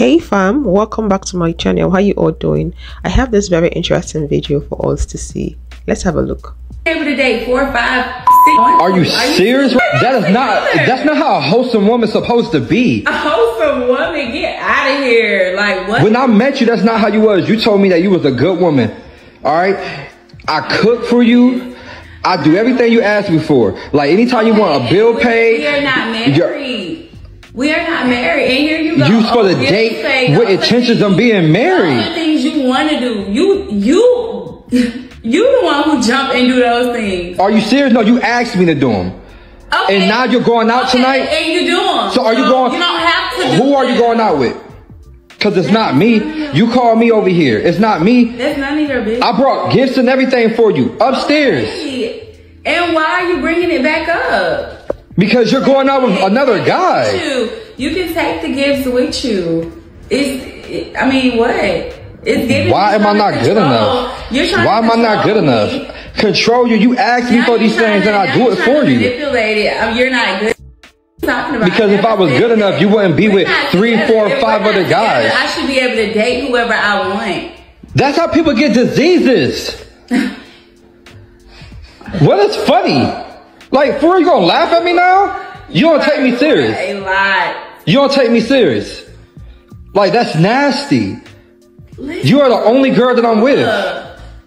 Hey fam, welcome back to my channel. How you all doing? I have this very interesting video for us to see. Let's have a look. Today, 4, 5, 6. Are you serious? That's not how a wholesome woman's supposed to be. A wholesome woman, get out of here. Like what? When I met you, that's not how you was. You told me that you was a good woman. All right, I cook for you. I do everything you asked me for. Like anytime you want a bill paid. We are not married. We are not married, and here you go. You for the date with intentions of being married. All the things you want to do, you the one who jump and do those things. Are you serious? No, you asked me to do them. Okay. And now you're going out tonight, and you do them. So are you going? You don't have to. Who are you going out with? Because it's not me. You call me over here. It's not me. That's none of your business. I brought gifts and everything for you upstairs. Okay. And why are you bringing it back up? Because you're going out with another guy. You can take the gifts with you. Why am I not good enough? Why am I not good enough? Control you. You ask me for these things and I do it for you. You're not good. Because if I was good enough, you wouldn't be with 3, 4, 5 other guys. I should be able to date whoever I want. That's how people get diseases. What is funny? Like, for you gonna laugh at me now? You don't take me serious. A lot. You don't take me serious. Like, that's nasty. Listen, you are the only girl that I'm with.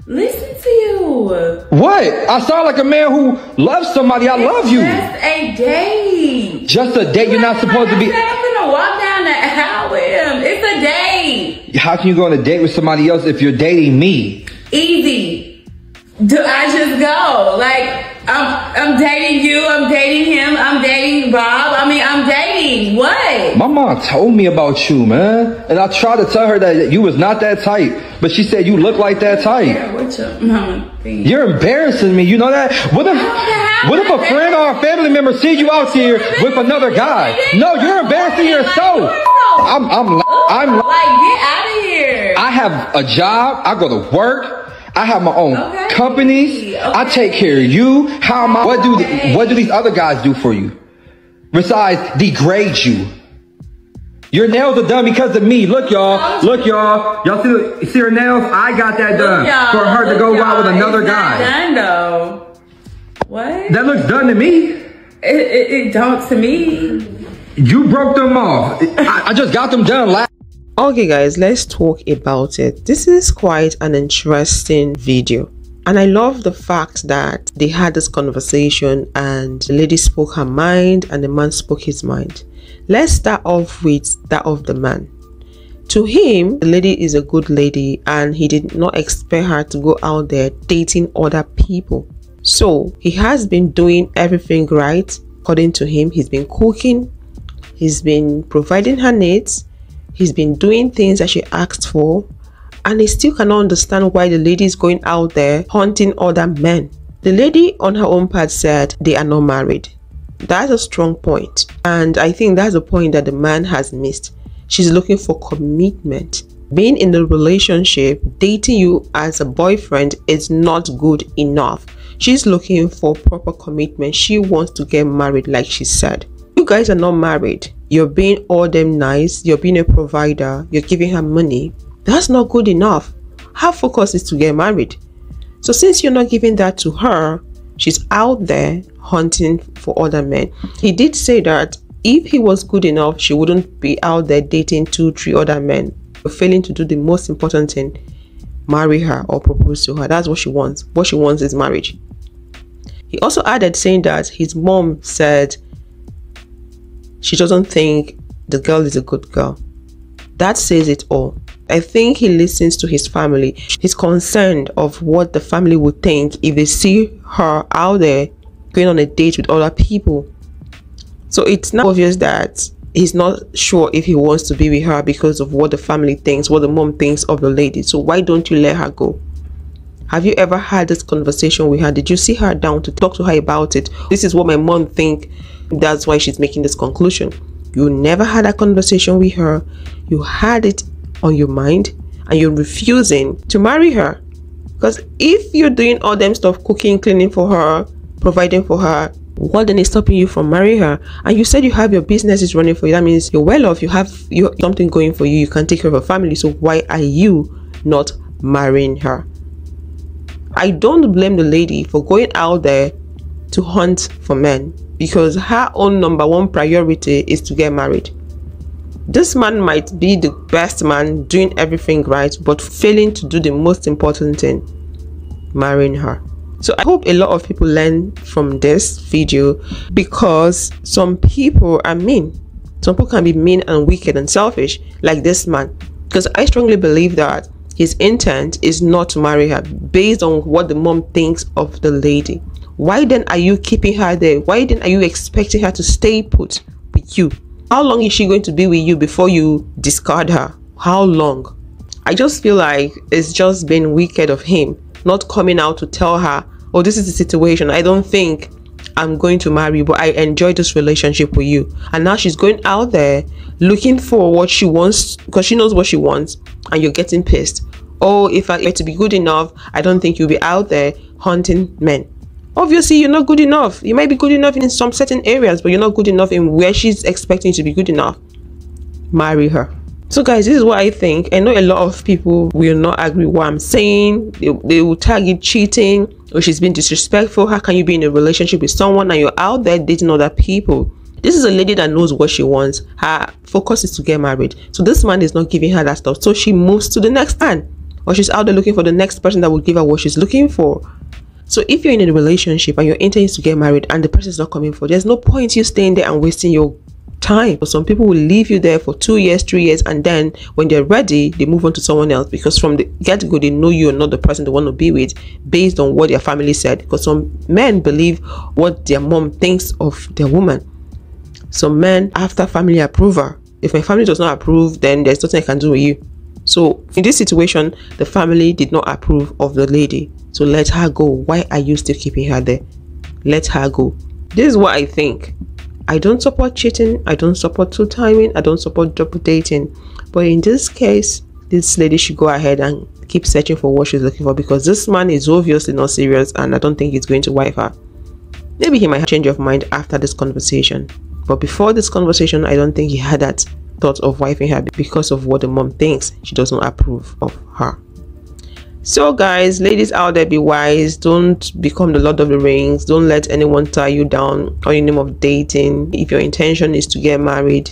Listen to you. What? I sound like a man who loves somebody. I love you. Just a date. Just a date. You're not supposed to be. I'm gonna walk down the aisle with him. It's a date. How can you go on a date with somebody else if you're dating me? Easy. Do I just go? Like. I'm dating you, I'm dating him, I'm dating Bob, I'm dating, what? My mom told me about you, man. And I tried to tell her that you was not that type. But she said you look like that type. Yeah, what your mama think? You're embarrassing me, you know that? What if a friend or a family member sees you out here with another guy? No, you're embarrassing yourself. I'm like, get out of here. I have a job, I go to work. I have my own companies. I take care of you. How am I? What do these other guys do for you? Besides degrade you. Your nails are done because of me. Look, y'all. Look, y'all. Y'all see her nails? I got that done for her to go out with another guy. Done though. What? That looks done to me. It don't to me. You broke them off. I just got them done last. Okay guys, let's talk about it. This is quite an interesting video, and I love the fact that they had this conversation and the lady spoke her mind and the man spoke his mind. Let's start off with that of the man. To him, the lady is a good lady and he did not expect her to go out there dating other people. So he has been doing everything right. According to him, he's been cooking, he's been providing her needs. He's been doing things that she asked for, and he still cannot understand why the lady is going out there hunting other men. The lady on her own part said they are not married. That's a strong point, and I think that's a point that the man has missed. She's looking for commitment. Being in a relationship, dating you as a boyfriend is not good enough. She's looking for proper commitment. She wants to get married like she said. You guys are not married. You're being all them nice, you're being a provider, you're giving her money. That's not good enough. Her focus is to get married. So since you're not giving that to her, she's out there hunting for other men. He did say that if he was good enough, she wouldn't be out there dating 2, 3 other men. You're failing to do the most important thing, marry her or propose to her. That's what she wants. What she wants is marriage. He also added saying that his mom said she doesn't think the girl is a good girl. That says it all. I think he listens to his family. He's concerned of what the family would think if they see her out there going on a date with other people. So it's now obvious that he's not sure if he wants to be with her because of what the family thinks, what the mom thinks of the lady. So why don't you let her go? Have you ever had this conversation with her? Did you see her down to talk to her about it? This is what my mom thinks. That's why she's making this conclusion. You never had a conversation with her. You had it on your mind and you're refusing to marry her. Because if you're doing all them stuff, cooking, cleaning for her, providing for her, what then is stopping you from marrying her? And you said you have your business is running for you. That means you're well off, you have something going for you, you can take care of a family. So why are you not marrying her? I don't blame the lady for going out there to hunt for men, because her own number one priority is to get married. This man might be the best man, doing everything right, but failing to do the most important thing, marrying her. So I hope a lot of people learn from this video, because some people are mean. Some people can be mean and wicked and selfish, like this man. Because I strongly believe that his intent is not to marry her based on what the mom thinks of the lady. Why then are you keeping her there? Why then are you expecting her to stay put with you? How long is she going to be with you before you discard her? How long? I just feel like it's just been wicked of him, not coming out to tell her, oh, this is the situation. I don't think I'm going to marry, but I enjoy this relationship with you. And now she's going out there looking for what she wants, because she knows what she wants, and you're getting pissed. Oh, if I were to be good enough, I don't think you'll be out there hunting men. Obviously, you're not good enough. You might be good enough in some certain areas, but you're not good enough in where she's expecting you to be good enough. Marry her. So guys, this is what I think. I know a lot of people will not agree with what I'm saying. They will target cheating, or she's been disrespectful. How can you be in a relationship with someone and you're out there dating other people? This is a lady that knows what she wants. Her focus is to get married. So this man is not giving her that stuff. So she moves to the next man, or she's out there looking for the next person that will give her what she's looking for. So if you're in a relationship and your intent is to get married and the person is not coming for, there's no point you staying there and wasting your time. But some people will leave you there for 2 years, 3 years, and then when they're ready, they move on to someone else, because from the get-go, they know you're not the person they want to be with based on what their family said. Because some men believe what their mom thinks of their woman. Some men, after family approval, if my family does not approve, then there's nothing I can do with you. So in this situation, the family did not approve of the lady. So let her go. Why are you still keeping her there? Let her go. This is what I think. I don't support cheating. I don't support two timing. I don't support double dating. But in this case, this lady should go ahead and keep searching for what she's looking for, because this man is obviously not serious, and I don't think he's going to wife her. Maybe he might have a change of mind after this conversation. But before this conversation, I don't think he had that thought of wifing her, because of what the mom thinks. She does not approve of her. So guys, ladies out there, be wise. Don't become the Lord of the Rings. Don't let anyone tie you down on the name of dating. If your intention is to get married,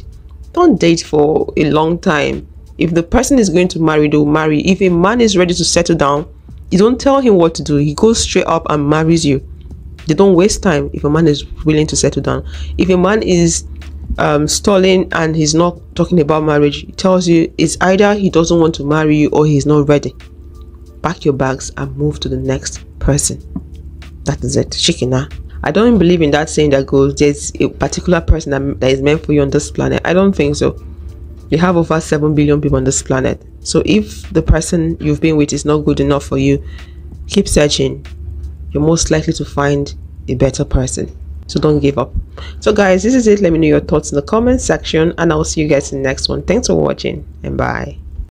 don't date for a long time. If the person is going to marry, they'll marry. If a man is ready to settle down, you don't tell him what to do. He goes straight up and marries you. They don't waste time. If a man is willing to settle down, if a man is stalling and he's not talking about marriage, it tells you it's either he doesn't want to marry you or he's not ready. Pack your bags and move to the next person. That is it. Shikina. I don't believe in that saying that goes, there's a particular person that is meant for you on this planet. I don't think so. You have over 7 billion people on this planet. So if the person you've been with is not good enough for you, keep searching. You're most likely to find a better person. So don't give up. So guys, this is it. Let me know your thoughts in the comment section, and I'll see you guys in the next one. Thanks for watching, and bye.